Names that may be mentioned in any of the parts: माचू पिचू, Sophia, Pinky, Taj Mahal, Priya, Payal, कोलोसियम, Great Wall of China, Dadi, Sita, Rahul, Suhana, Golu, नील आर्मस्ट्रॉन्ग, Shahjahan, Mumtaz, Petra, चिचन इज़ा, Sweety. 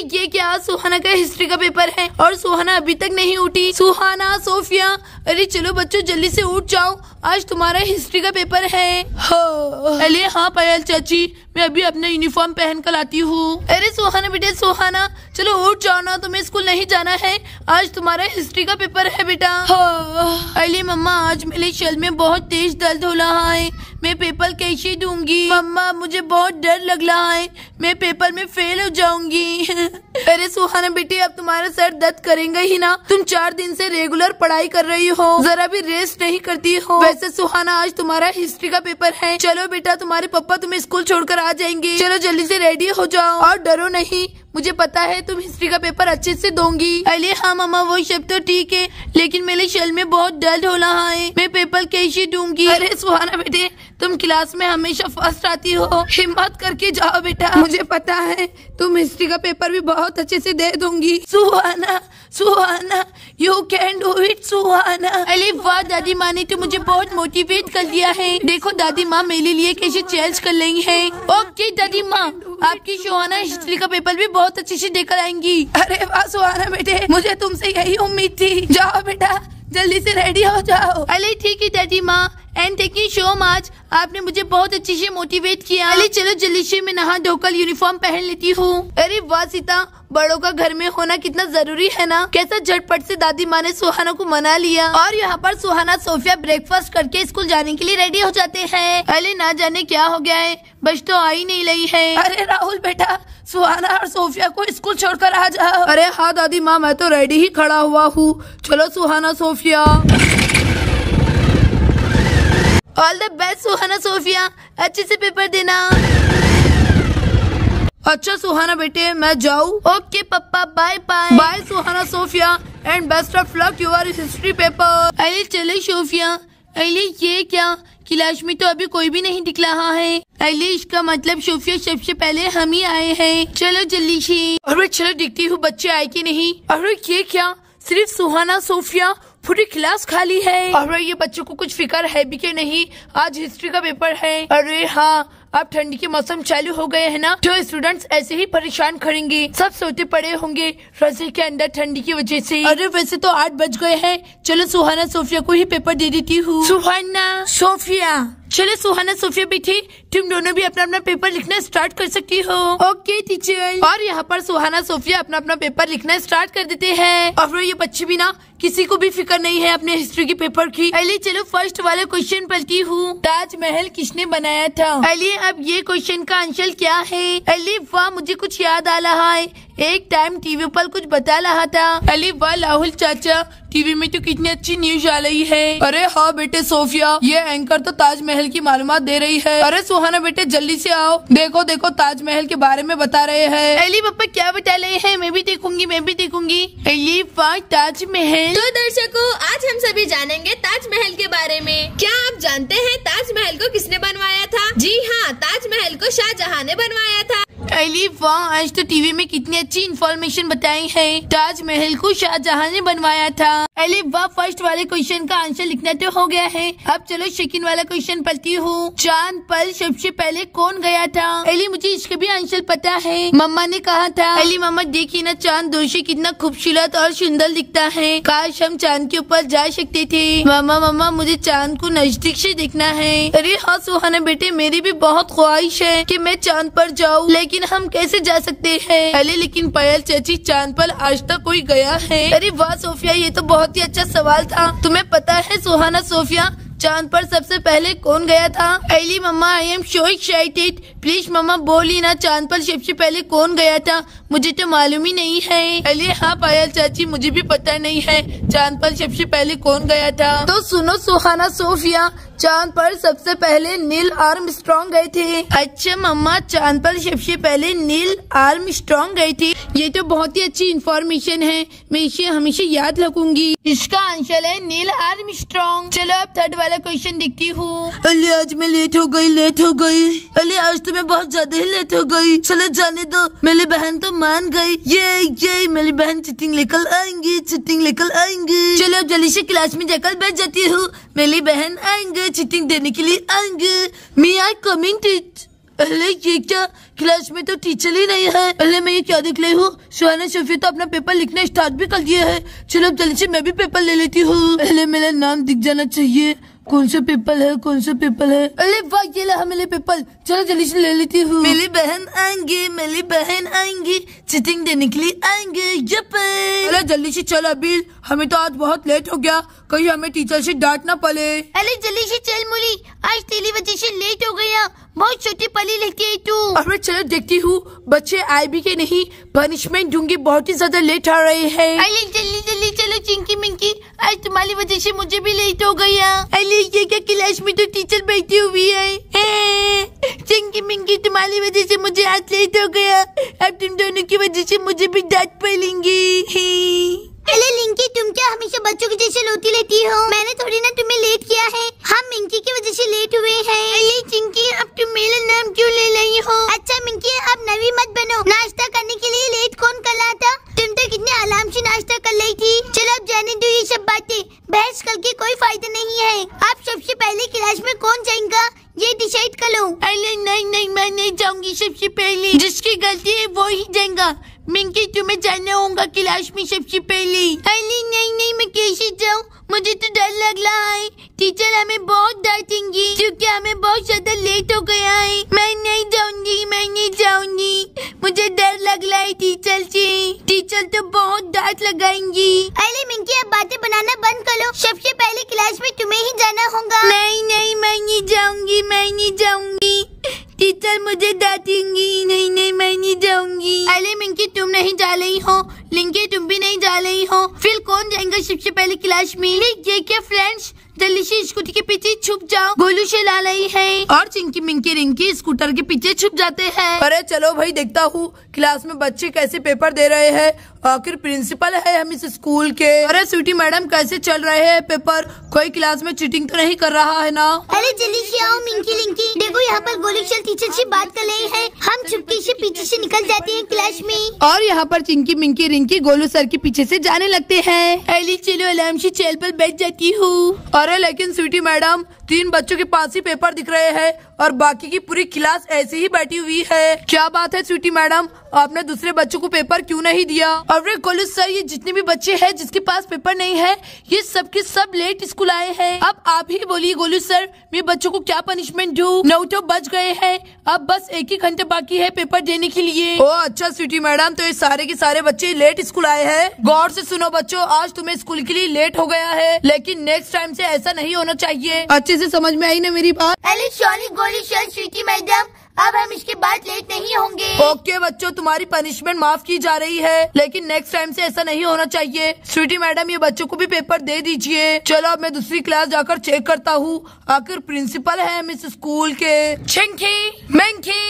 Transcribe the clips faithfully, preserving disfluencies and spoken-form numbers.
ये क्या, सुहाना का हिस्ट्री का पेपर है और सुहाना अभी तक नहीं उठी। सुहाना, सोफिया, अरे चलो बच्चों जल्दी से उठ जाओ, आज तुम्हारा हिस्ट्री का पेपर है। अरे हाँ पायल चाची, मैं अभी अपना यूनिफॉर्म पहन कर आती हूँ। अरे सुहाना बेटा, सुहाना चलो उठ जाओ ना, तुम्हें स्कूल नहीं जाना है, आज तुम्हारा हिस्ट्री का पेपर है बेटा। अरे मम्मा, आज मेरे शल में बहुत तेज दर्द हो रहा है, मैं पेपर कैसे दूंगी। मम्मा मुझे बहुत डर लग रहा है, मैं पेपर में फेल हो जाऊंगी। अरे सुहाना बेटी, अब तुम्हारा सर दर्द करेंगे ही ना, तुम चार दिन से रेगुलर पढ़ाई कर रही हो, जरा भी रेस्ट नहीं करती हो। वैसे सुहाना आज तुम्हारा हिस्ट्री का पेपर है, चलो बेटा तुम्हारे पापा तुम्हें स्कूल छोड़कर आ जाएंगे, चलो जल्दी से रेडी हो जाओ और डरो नहीं, मुझे पता है तुम हिस्ट्री का पेपर अच्छे से दोगी। अरे हाँ मामा, वो शब्द तो ठीक है, लेकिन मेरे शल में बहुत दर्द हो रहा है, मैं पेपर कैसे दूंगी। अरे सुहाना बेटे, तुम क्लास में हमेशा फर्स्ट आती हो, हिम्मत करके जाओ बेटा, मुझे पता है तुम हिस्ट्री का पेपर भी बहुत अच्छे से दे दूंगी। Suhana, Suhana, you can do it Suhana. अरे वाह, दादी माँ ने तो मुझे बहुत मोटिवेट कर दिया है, देखो दादी माँ मेरे लिए कैसे चेंज कर रही है। ओके दादी माँ, आपकी सुहाना हिस्ट्री का पेपर भी बहुत अच्छे से देकर आएंगी। अरे वाह सुहाना बेटे, मुझे तुमसे यही उम्मीद थी, जाओ बेटा जल्दी से रेडी हो जाओ। अरे ठीक है दादी माँ, and thank you so much, आपने मुझे बहुत अच्छे से मोटिवेट किया। अरे चलो जल्दी से मैं नहा धोकर यूनिफॉर्म पहन लेती हूँ। अरे वाह सीता, बड़ों का घर में होना कितना जरूरी है ना, कैसा झटपट से दादी माँ ने सुहाना को मना लिया। और यहाँ पर सुहाना, सोफिया ब्रेकफास्ट करके स्कूल जाने के लिए रेडी हो जाते हैं। अरे ना जाने क्या हो गया है, बस तो आई नहीं रही है। अरे राहुल बेटा, सुहाना और सोफिया को स्कूल छोड़कर आ जाओ। अरे हाँ दादी माँ, मैं तो रेडी ही खड़ा हुआ हूँ, चलो Suhana Sophia. All the best Suhana Sophia, अच्छे से पेपर देना। अच्छा सुहाना बेटे, मैं जाऊँ। ओके पप्पा, bye bye. Bye Suhana Sophia, and best of luck your history paper. अरे चले सोफिया। अरे ये क्या, क्लास में तो अभी कोई भी नहीं दिख रहा है। अरे इसका मतलब सोफिया सबसे पहले हम ही आए हैं, चलो जल्दी से। अरे चलो देखती हूँ बच्चे आए कि नहीं। अरे ये क्या, सिर्फ सुहाना सोफिया, पूरी क्लास खाली है। अरे ये बच्चों को कुछ फिक्र है भी कि नहीं, आज हिस्ट्री का पेपर है। अरे हाँ, अब ठंडी के मौसम चालू हो गए है ना, तो स्टूडेंट्स ऐसे ही परेशान करेंगे, सब सोते पड़े होंगे रजाई के अंदर ठंडी की वजह से। अरे वैसे तो आठ बज गए हैं, चलो सुहाना सोफिया को ही पेपर दे देती हूँ। सुहाना सोफिया, चलो सुहाना सोफिया बेटी, तुम दोनों भी अपना अपना पेपर लिखना स्टार्ट कर सकती हो। Okay teacher. और यहाँ पर सुहाना सोफिया अपना अपना पेपर लिखना स्टार्ट कर देते हैं। और ये बच्चे भी ना, किसी को भी फिक्र नहीं है अपने हिस्ट्री के पेपर की। अली चलो फर्स्ट वाले क्वेश्चन पढ़ती हूँ, ताजमहल किसने बनाया था। अली अब ये क्वेश्चन का आंसर क्या है। अली वाह, मुझे कुछ याद आ रहा है, एक टाइम टीवी पर कुछ बता रहा था। अली वाह राहुल चाचा, टीवी में तो कितनी अच्छी न्यूज आ रही है। अरे हाँ बेटे सोफिया, ये एंकर तो ताजमहल की मालूमात दे रही है। अरे सुहाना बेटे जल्दी से आओ, देखो देखो ताजमहल के बारे में बता रहे हैं। अली पापा क्या बता रहे हैं, मैं भी देखूंगी मैं भी देखूंगी। अली वाह ताजमहल। तो दर्शकों, आज हम सभी जानेंगे ताजमहल के बारे में। क्या आप जानते हैं ताजमहल को किसने बनवाया था? जी हाँ, ताजमहल को शाहजहां ने बनवाया था। अली वाह, आज तो टीवी में कितनी अच्छी इन्फॉर्मेशन बताई है, ताजमहल को शाहजहां ने बनवाया था। अली वाह, फर्स्ट वाले क्वेश्चन का आंसर लिखना तो हो गया है। अब चलो सेकंड वाला क्वेश्चन पढ़ती हूँ, चांद पर सबसे पहले कौन गया था। अली मुझे इसका भी आंसर पता है, मम्मा ने कहा था। अली मम्मा देखिए ना, चांद दूर से कितना खूबसूरत और सुंदर दिखता है, काश हम चांद के ऊपर जा सकते थे। मम्मा मम्मा मुझे चांद को नजदीक से देखना है। अरे हाँ सुहाना बेटे, मेरी भी बहुत ख्वाहिश है कि मैं चांद पर जाऊँ, लेकिन हम कैसे जा सकते हैं। अरे लेकिन पायल चाची, चांद पर आज तक कोई गया है। अरे वाह सोफिया, ये तो बहुत ही अच्छा सवाल था। तुम्हें पता है सुहाना सोफिया, चांद पर सबसे पहले कौन गया था। अली मम्मा, I am so excited, please मम्मा बोली ना, चांद पर सबसे पहले कौन गया था, मुझे तो मालूम ही नहीं है। अली हाँ पायल चाची, मुझे भी पता नहीं है चांद पर सबसे पहले कौन गया था। तो सुनो सुहाना सोफिया, चांद पर सबसे पहले नील आर्मस्ट्रॉन्ग गए थे। अच्छा मम्मा, चांद पर सबसे पहले नील आर्मस्ट्रॉन्ग गए थे, ये तो बहुत ही अच्छी इन्फॉर्मेशन है, मैं इसे हमेशा याद रखूंगी। इसका आंसर है नील आर्मस्ट्रॉन्ग। चलो अब थर्ड वाला क्वेश्चन देखती हूँ। अरे आज मैं लेट हो गई लेट हो गई। अरे आज तो मैं बहुत ज्यादा ही लेट हो गई, चलो जाने दो, मेरी बहन तो मान गई। ये ये मेरी बहन चिटिंग लेकर आएंगी चिटिंग लेकर आएंगी। चलो जल्दी से क्लास में जाकर बैठ जाती हूँ, मेरी बहन आएंगे चिटिंग देने के लिए आएंगे। Me I coming. अरे ये क्या, क्लास में तो टीचर ही नहीं है। अरे मैं ये क्या देख रही हूँ, सुहाना सोफिया तो अपना पेपर लिखना स्टार्ट भी कर दिया है। चलो जल्दी से मैं भी पेपर ले लेती हूँ। अरे मेरा नाम दिख जाना चाहिए, कौन सा पेपर है, कौन सा पेपर है। अरे वाह ये रहा मेरे पेपर, चलो जल्दी से ले लेती हूँ। मेरी बहन आएंगी, मेरी बहन आएंगी, चिटिंग देने के लिए आएंगे। अरे जल्दी से चल अबीर, हमें तो आज बहुत लेट हो गया, कहीं हमें टीचर से डांट ना पड़े। अरे जल्दी से चल मूली, आज तेरी वजह से लेट हो गया, बहुत छोटी पली लेती है तू। अरे चलो देखती हूँ बच्चे आए भी के नहीं, पनिशमेंट दूंगी, बहुत ही ज्यादा लेट आ रहे हैं। अरे जल्दी जल्दी चलो चिंकी मिंकी, आज तुम्हारी वजह से मुझे भी लेट हो गया। अरे ये क्या क्लास में तो टीचर बैठी हुई है। चिंकी मिंकी तुम्हारी वजह से मुझे आज लेट हो गया, अब तुम दोनों की वजह से मुझे भी डांट पड़ेंगी। अरे लिंकी तुम क्या हमेशा बच्चों के जैसे रोती रहती हो, मैंने थोड़ी ना तुम्हें लेट किया है, हम मिंकी की वजह से लेट हुए हैं। अरे चिंकी अब तुम मेरा नाम क्यों ले रही हो। अच्छा मिंकी अब नवी मत बनो, नाश्ता करने के लिए लेट कौन कर रहा था, तुम तो कितने आराम से नाश्ता कर रही थी। चलो अब जाने दो ये सब बातें, बहस करके कोई फायदा नहीं है। आप सबसे पहले क्लास में कौन जाएगा ये डिसाइड कर लो। अरे नहीं नहीं मैं नहीं जाऊँगी, सबसे पहले जिसकी गलती है वो ही जाएगा। मिंकी तुम्हें जाना होगा क्लास में सबसे पहले। अरे नहीं नहीं मैं कैसे जाऊँ, मुझे तो डर लग रहा है, टीचर हमें बहुत डांटेंगी क्योंकि हमें बहुत ज्यादा लेट हो गया है। मैं नहीं जाऊँगी, मैं नहीं जाऊँगी, मुझे डर लग रहा है टीचर से, टीचर तो बहुत डांट लगाएंगी। अरे मिंकी अब बातें बनाना बंद करो, सबसे पहले क्लास में तुम्हें ही जाना होगा। नहीं नहीं मैं नहीं जाऊँगी, मैं नहीं जाऊँगी, टीचर मुझे डांटेंगी। नहीं नहीं मैं नहीं जाऊंगी। अरे मिंकी तुम नहीं जा रही हो, लिंकी तुम भी नहीं जा रही हो, फिर कौन जाएगा सबसे पहले क्लास में। ये क्या फ्रेंड्स, जल्दी से स्कूटी के पीछे छुप जाओ, गोलू चला रही है और चिंकी मिंकी रिंकी स्कूटर के पीछे छुप जाते हैं। अरे चलो भाई देखता हूँ क्लास में बच्चे कैसे पेपर दे रहे हैं, आखिर प्रिंसिपल है हम इस स्कूल के। अरे स्वीटी मैडम कैसे चल रहे हैं पेपर, कोई क्लास में चीटिंग तो नहीं कर रहा है ना। अरे जल्दी से आओ मिंकी रिंकी, देखो यहाँ पर गोलू चल टीचर से बात कर रहे हैं, हम चुपके से पीछे से निकल जाते हैं क्लास में। और यहाँ पर चिंकी मिंकी रिंकी गोलू सर के पीछे से जाने लगते हैं। अरे चलो आराम से चेयर पर बैठ जाती हूँ। अरे लेकिन स्वीटी मैडम तीन बच्चों के पास ही पेपर दिख रहे हैं और बाकी की पूरी क्लास ऐसे ही बैठी हुई है, क्या बात है स्वीटी मैडम, आपने दूसरे बच्चों को पेपर क्यों नहीं दिया। और गोलू सर ये जितने भी बच्चे हैं जिसके पास पेपर नहीं है ये सब के सब लेट स्कूल आए हैं। अब आप ही बोलिए गोलू सर मैं बच्चों को क्या पनिशमेंट दूं, नौ तो बच गए हैं, अब बस एक ही घंटे बाकी है पेपर देने के लिए। ओ अच्छा स्वीटी मैडम तो ये सारे के सारे बच्चे लेट स्कूल आए हैं। गौर से सुनो बच्चों, आज तुम्हें स्कूल के लिए लेट हो गया है, लेकिन नेक्स्ट टाइम से ऐसा नहीं होना चाहिए। अच्छे से समझ में आई ना मेरी बात। अरे sorry Golu sir, Sweety madam अब हम इसके बाद लेट नहीं होंगे। ओके बच्चों तुम्हारी पनिशमेंट माफ की जा रही है, लेकिन नेक्स्ट टाइम से ऐसा नहीं होना चाहिए। स्वीटी मैडम ये बच्चों को भी पेपर दे दीजिए। चलो अब मैं दूसरी क्लास जाकर चेक करता हूँ, आखिर प्रिंसिपल है हम इस स्कूल के। छिंकी मिंकी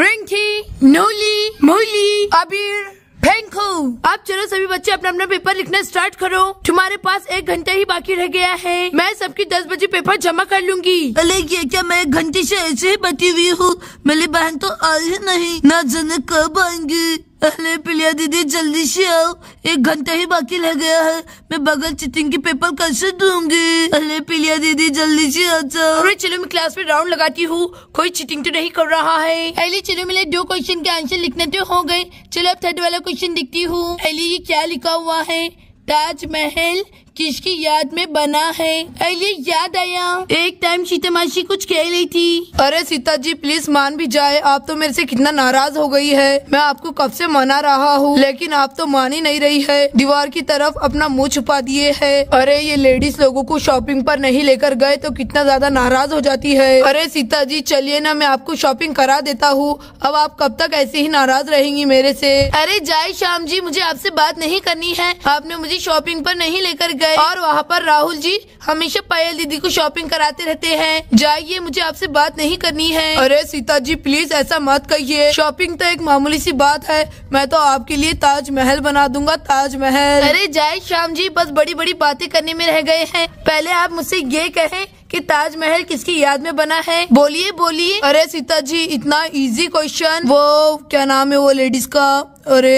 रिंकी नूली मूली अबीर फेंकू, आप चलो सभी बच्चे अपना अपना पेपर लिखना स्टार्ट करो, तुम्हारे पास एक घंटा ही बाकी रह गया है, मैं सबकी दस बजे पेपर जमा कर लूंगी। अरे ये क्या मैं एक घंटे से ऐसे ही बची हुई हूँ, मेरी बहन तो आई ही नहीं, ना जाने कब आएंगी। अरे प्रिया दीदी जल्दी से आओ, एक घंटा ही बाकी रह गया है, मैं बगल चिटिंग के पेपर कैसे दूंगी। अरे प्रिया दीदी जल्दी से आ जाओ। अरे चलो मैं क्लास में राउंड लगाती हूँ, कोई चिटिंग तो नहीं कर रहा है। अरे चलो मेरे दो क्वेश्चन के आंसर लिखने तो हो गए, चलो अब थर्ड वाला क्वेश्चन देखती हूँ। अरे ये क्या लिखा हुआ है, ताज महल किसकी याद में बना है। अरे याद आया, एक टाइम सीता मासी कुछ कह रही थी। अरे सीता जी प्लीज मान भी जाए, आप तो मेरे से कितना नाराज हो गई है, मैं आपको कब से मना रहा हूँ लेकिन आप तो मान ही नहीं रही है, दीवार की तरफ अपना मुंह छुपा दिए है। अरे ये लेडीज लोगों को शॉपिंग पर नहीं लेकर गए तो कितना ज्यादा नाराज हो जाती है। अरे सीता जी चलिए ना मैं आपको शॉपिंग करा देता हूँ, अब आप कब तक ऐसे ही नाराज रहेंगी मेरे से। अरे जाए श्याम जी मुझे आपसे बात नहीं करनी है, आपने मुझे शॉपिंग पर नहीं लेकर गए। और वहाँ पर राहुल जी हमेशा पायल दीदी को शॉपिंग कराते रहते हैं, जाइए मुझे आपसे बात नहीं करनी है। अरे सीता जी प्लीज ऐसा मत कहिए, शॉपिंग तो एक मामूली सी बात है, मैं तो आपके लिए ताज महल बना दूंगा, ताज महल। अरे जाए श्याम जी बस बड़ी बड़ी बातें करने में रह गए हैं, पहले आप मुझसे ये कहें कि ताजमहल किसकी याद में बना है, बोलिए बोलिए। अरे सीता जी इतना इजी क्वेश्चन, वो क्या नाम है वो लेडीज का, अरे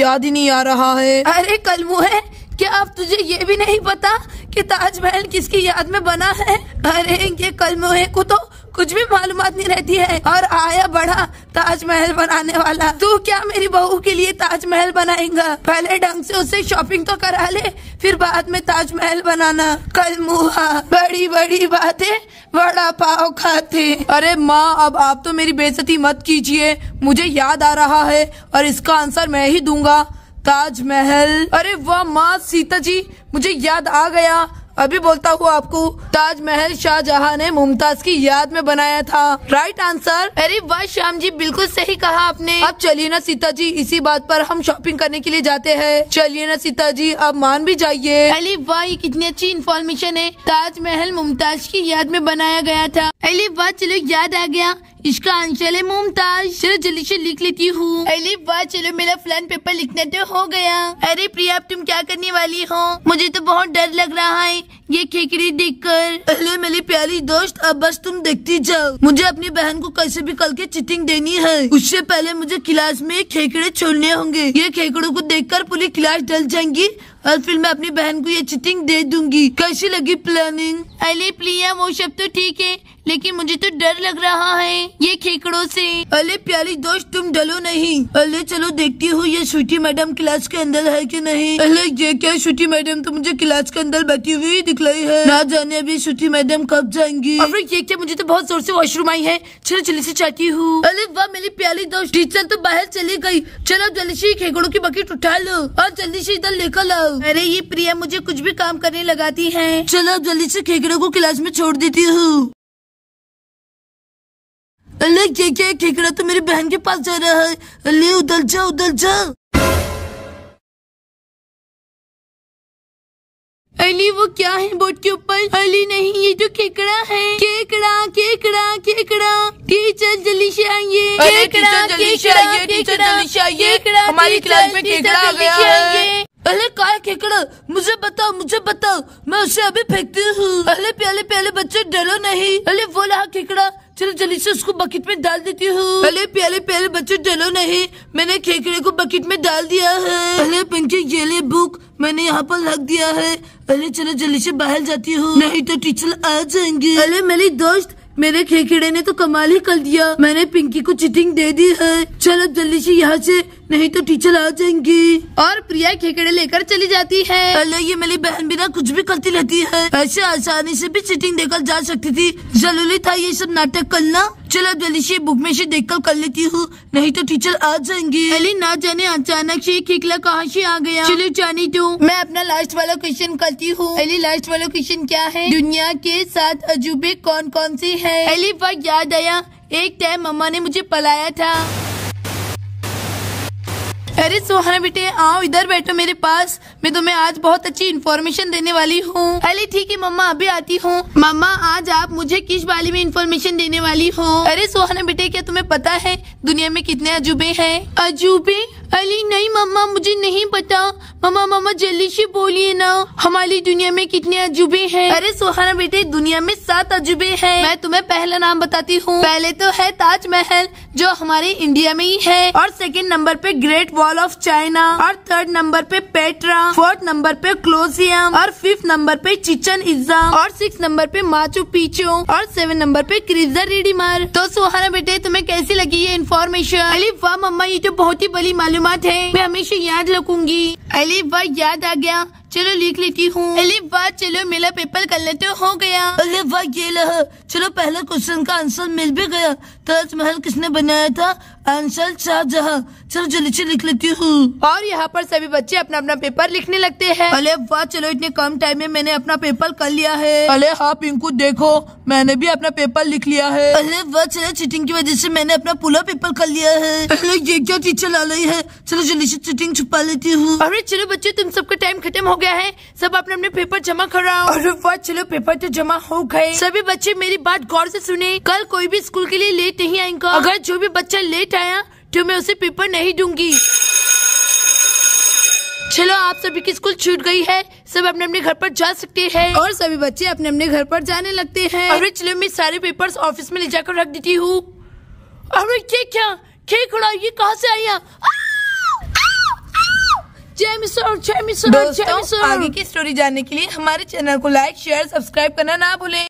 याद ही नहीं आ रहा है। अरे कलमू है क्या अब तुझे ये भी नहीं पता कि ताजमहल किसकी याद में बना है? अरे इनके कलमे को तो कुछ भी मालूमात नहीं रहती है। और आया बड़ा ताजमहल बनाने वाला, तू क्या मेरी बहू के लिए ताजमहल बनाएगा? पहले ढंग से उसे शॉपिंग तो करा ले, फिर बाद में ताजमहल बनाना। कलमुहा, बड़ी बड़ी बातें, बड़ा पाव खाते। अरे माँ, अब आप तो मेरी बेइज्जती मत कीजिए। मुझे याद आ रहा है और इसका आंसर मैं ही दूंगा, ताजमहल। अरे वाह माँ सीता जी, मुझे याद आ गया। अभी बोलता हूँ आपको, ताजमहल शाहजहां ने मुमताज की याद में बनाया था। Right answer. अरे वाह श्याम जी, बिल्कुल सही कहा आपने। अब चलिए ना सीता जी, इसी बात पर हम शॉपिंग करने के लिए जाते हैं। चलिए ना सीता जी, आप मान भी जाइए। अरे वाह, ये कितनी अच्छी इन्फॉर्मेशन है। ताजमहल मुमताज की याद में बनाया गया था। अरे वाह, चलो याद आ गया, इसका आंसर है मुमताज। चलो जल्दी से लिख लेती हूँ। अरे वाह, चलो मेरा फलन पेपर लिखना तो हो गया। अरे प्रिया, अब तुम क्या करने वाली हो? मुझे तो बहुत डर लग रहा है ये खेकड़ी देखकर। अरे मेरी प्यारी दोस्त, अब बस तुम देखती जाओ। मुझे अपनी बहन को कैसे भी कल के चीटिंग देनी है। उससे पहले मुझे क्लास में खेकड़े छोड़ने होंगे। ये खेकड़ों को देखकर पूरी क्लास डल जाएंगी और फिर मैं अपनी बहन को ये चीटिंग दे दूंगी। कैसी लगी प्लानिंग? अरे प्रिया, वो सब तो ठीक है, लेकिन मुझे तो डर लग रहा है ये खेकड़ों से। अरे प्यारी दोस्त, तुम डलो नहीं। अरे चलो देखती हूँ ये श्वेटी मैडम क्लास के अंदर है कि नहीं। अरे ये क्या, श्वेटी मैडम तो मुझे क्लास के अंदर बैठी हुई दिखलाई है। ना जाने अभी श्वेटी मैडम कब जाएंगी। अरे ये क्या, मुझे तो बहुत जोर से वॉशरूम आई है। चलो जल्दी से जाती हूँ। अरे वाह मेरी प्यारी दोस्त, टीचर तो बाहर चली गयी। चलो जल्दी से खेकड़ों की बकेट उठा लो और जल्दी से इधर लेकर लाओ। अरे ये प्रिया मुझे कुछ भी काम करने लगाती है। चलो जल्दी से खेकड़ों को क्लास में छोड़ देती हूँ। अल्ले ये क्या, खेकड़ा तो मेरी बहन के पास जा रहा है। अल्ले उधर जा, उधर जा। अली वो क्या है बोर्ड के ऊपर? अली नहीं, ये तो खेकड़ा है। केकड़ा केकड़ा केकड़ा, टीचर जल्दी से आइए। केकड़ा केकड़ा केकड़ा, हमारी क्लास में केकड़ा आ गया है। अरे का खेकड़ा, मुझे बताओ, मुझे बताओ, मैं उसे अभी फेंकती हूँ। अरे प्याले प्याले बच्चे, डरो नहीं। अरे वो रहा खेकड़ा, चलो जल्दी से उसको बकेट में डाल देती हूँ। अरे प्याले प्याले बच्चे, डरो नहीं, मैंने खेकड़े को बकेट में डाल दिया है। अरे पिंकी, ये ले बुक, मैंने यहाँ पर रख दिया है। अरे चलो जल्दी से बाहर जाती हूँ, नहीं तो टीचर आ जाएंगे। अरे मेरी दोस्त, मेरे खेकड़े ने तो कमाल ही कर दिया, मैंने पिंकी को चीटिंग दे दी है। चलो जल्दी से यहाँ से, नहीं तो टीचर आ जाएंगी। और प्रिया खेकड़े लेकर चली जाती है। अरे ये मेरी बहन बिना कुछ भी करती रहती है, ऐसे आसानी से भी चीटिंग देकर जा सकती थी। जरूरी था ये सब नाटक करना। चलो जल्दी से बुक में से देखकर कर लेती हूँ, नहीं तो टीचर आ जाएंगी। अरे ना जाने अचानक से खेकड़ा कहाँ से आ गया। चलो जानी तो मैं अपना लास्ट वाला क्वेश्चन करती हूँ। अरे लास्ट वाला क्वेश्चन क्या है? दुनिया के सात अजूबे कौन कौन से है? अरे वक्त याद आया, एक टाइम मम्मा ने मुझे पलाया था। अरे सुहाना बेटे, आओ इधर बैठो मेरे पास, मैं तुम्हें आज बहुत अच्छी इन्फॉर्मेशन देने वाली हूँ। अरे ठीक है मम्मा, अभी आती हूँ। मम्मा, आज आप मुझे किस बारे में इन्फॉर्मेशन देने वाली हो? अरे सुहाना बेटे, क्या तुम्हें पता है दुनिया में कितने अजूबे हैं? अजूबे? अली नहीं मम्मा, मुझे नहीं पता। मम्मा मम्मा जल्दी से बोलिए ना, हमारी दुनिया में कितने अजूबे हैं? अरे सुहाना बेटे, दुनिया में सात अजूबे हैं। मैं तुम्हें पहला नाम बताती हूँ। पहले तो है ताजमहल, जो हमारे इंडिया में ही है। और सेकंड नंबर पे ग्रेट वॉल ऑफ चाइना। और थर्ड नंबर पे पेट्रा। फोर्थ नंबर पे कोलोसियम। और फिफ्थ नंबर पे चिचन इज़ा। और सिक्स नंबर पे माचू पिचू। और सेवन नंबर पे क्राइस्ट द रिडीमर। तो सुहाना बेटे, तुम्हें कैसी लगी ये इन्फॉर्मेशन? अली वाह मम्मा, ये तो बहुत ही बड़ी मालूमात है, मैं हमेशा याद रखूंगी। अली वाह, याद आ गया, चलो लिख लेती हूँ। अरे वाह, चलो मेरा पेपर कर लेते हो गया। अरे वाह, ये रहा, चलो पहला क्वेश्चन का आंसर मिल भी गया। ताजमहल किसने बनाया था? आंसर शाहजहां। चलो जल्दी से लिख लेती हूँ। और यहाँ पर सभी बच्चे अपना अपना पेपर लिखने लगते हैं। अरे वाह, चलो इतने कम टाइम में मैंने अपना पेपर कर लिया है। अरे हाँ पिंकू, देखो मैंने भी अपना पेपर लिख लिया है। अरे वाह, चलो चीटिंग की वजह से मैंने अपना पूरा पेपर कर लिया है। अरे ये क्या, टीचर आ रही है, चलो जल्दी से चीटिंग छुपा लेती हूँ। अरे चलो बच्चे, तुम सबका टाइम खत्म हो गया है, सब अपने अपने पेपर जमा कराओ। अरे वाह, चलो पेपर तो जमा हो गए। सभी बच्चे मेरी बात गौर से सुने, कल कोई भी स्कूल के लिए लेट नहीं आएगा। अगर जो भी बच्चा लेट आया तो मैं उसे पेपर नहीं दूंगी। चलो, आप सभी की स्कूल छूट गई है, सब अपने अपने घर पर जा सकते हैं। और सभी बच्चे अपने अपने घर पर जाने लगते हैं। अरे चलो, मैं सारे पेपर्स ऑफिस में ले जाकर रख देती हूँ। अरे क्या क्या, खेकड़ा ये कहाँ से आया? जय मिस्टर जय मिस्टर जय मिस्टर। आगे की स्टोरी जानने के लिए हमारे चैनल को लाइक शेयर सब्सक्राइब करना ना भूलें।